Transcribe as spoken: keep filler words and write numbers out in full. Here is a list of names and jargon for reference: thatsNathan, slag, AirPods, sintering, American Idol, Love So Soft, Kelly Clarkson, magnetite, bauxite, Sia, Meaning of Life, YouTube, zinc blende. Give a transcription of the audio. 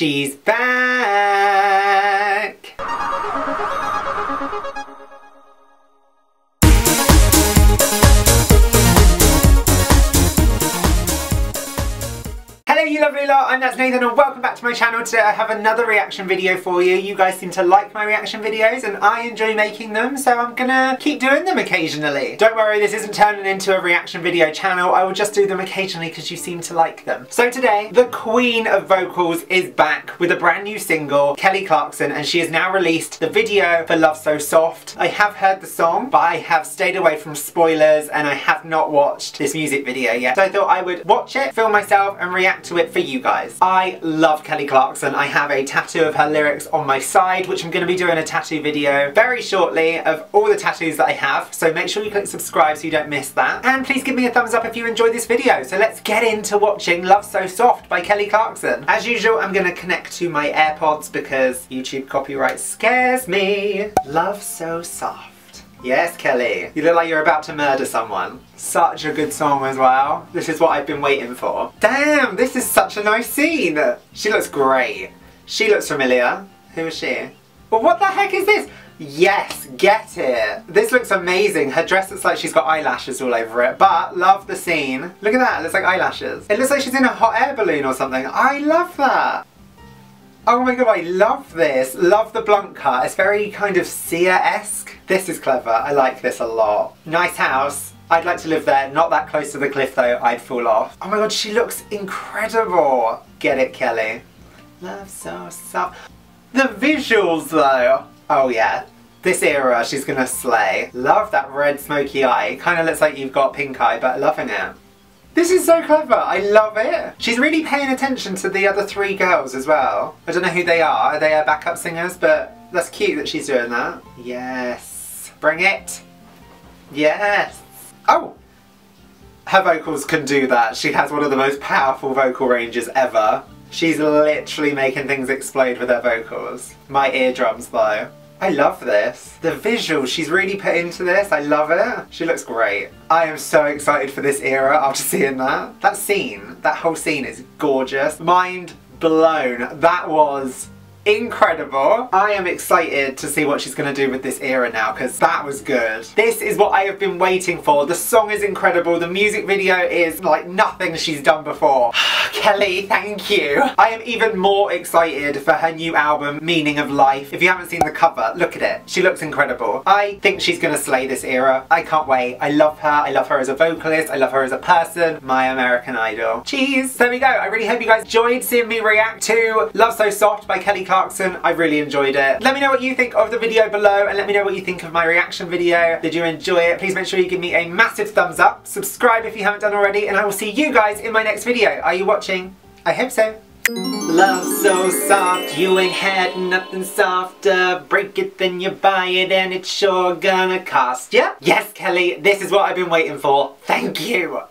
She's back! Hello you lovely lot, I'm That's Nathan and welcome back to my channel. Today I have another reaction video for you. You guys seem to like my reaction videos and I enjoy making them, so I'm gonna keep doing them occasionally. Don't worry, this isn't turning into a reaction video channel. I will just do them occasionally because you seem to like them. So today, the queen of vocals is back with a brand new single, Kelly Clarkson, and she has now released the video for Love So Soft. I have heard the song, but I have stayed away from spoilers and I have not watched this music video yet. So I thought I would watch it, film myself and react to to it for you guys. I love Kelly Clarkson. I have a tattoo of her lyrics on my side, which I'm going to be doing a tattoo video very shortly of all the tattoos that I have, so make sure you click subscribe so you don't miss that. And please give me a thumbs up if you enjoyed this video. So let's get into watching Love So Soft by Kelly Clarkson. As usual, I'm going to connect to my AirPods because YouTube copyright scares me. Love So Soft. Yes, Kelly. You look like you're about to murder someone. Such a good song as well. This is what I've been waiting for. Damn, this is such a nice scene. She looks great. She looks familiar. Who is she? Well, what the heck is this? Yes, get it. This looks amazing. Her dress looks like she's got eyelashes all over it, but love the scene. Look at that, it looks like eyelashes. It looks like she's in a hot air balloon or something. I love that. Oh my god, I love this. Love the blunt cut. It's very kind of Sia-esque. This is clever. I like this a lot. Nice house. I'd like to live there. Not that close to the cliff though. I'd fall off. Oh my god, she looks incredible. Get it, Kelly. Love so soft. The visuals though. Oh yeah. This era, she's gonna slay. Love that red smoky eye. Kind of looks like you've got pink eye, but loving it. This is so clever, I love it! She's really paying attention to the other three girls as well. I don't know who they are, are they her backup singers? But that's cute that she's doing that. Yes. Bring it! Yes! Oh! Her vocals can do that. She has one of the most powerful vocal ranges ever. She's literally making things explode with her vocals. My eardrums though. I love this. The visuals she's really put into this, I love it. She looks great. I am so excited for this era after seeing that. That scene, that whole scene is gorgeous. Mind blown. That was incredible. I am excited to see what she's going to do with this era now because that was good. This is what I have been waiting for. The song is incredible. The music video is like nothing she's done before. Kelly, thank you. I am even more excited for her new album, Meaning of Life. If you haven't seen the cover, look at it. She looks incredible. I think she's gonna slay this era. I can't wait. I love her. I love her as a vocalist. I love her as a person. My American Idol. Cheers. There we go. I really hope you guys enjoyed seeing me react to Love So Soft by Kelly Clarkson. I really enjoyed it. Let me know what you think of the video below and let me know what you think of my reaction video. Did you enjoy it? Please make sure you give me a massive thumbs up. Subscribe if you haven't done already and I will see you guys in my next video. Are you watching? I hope so. Love so soft, you ain't had nothing softer. Break it then you buy it and it's sure gonna cost ya. Yes Kelly, this is what I've been waiting for. Thank you.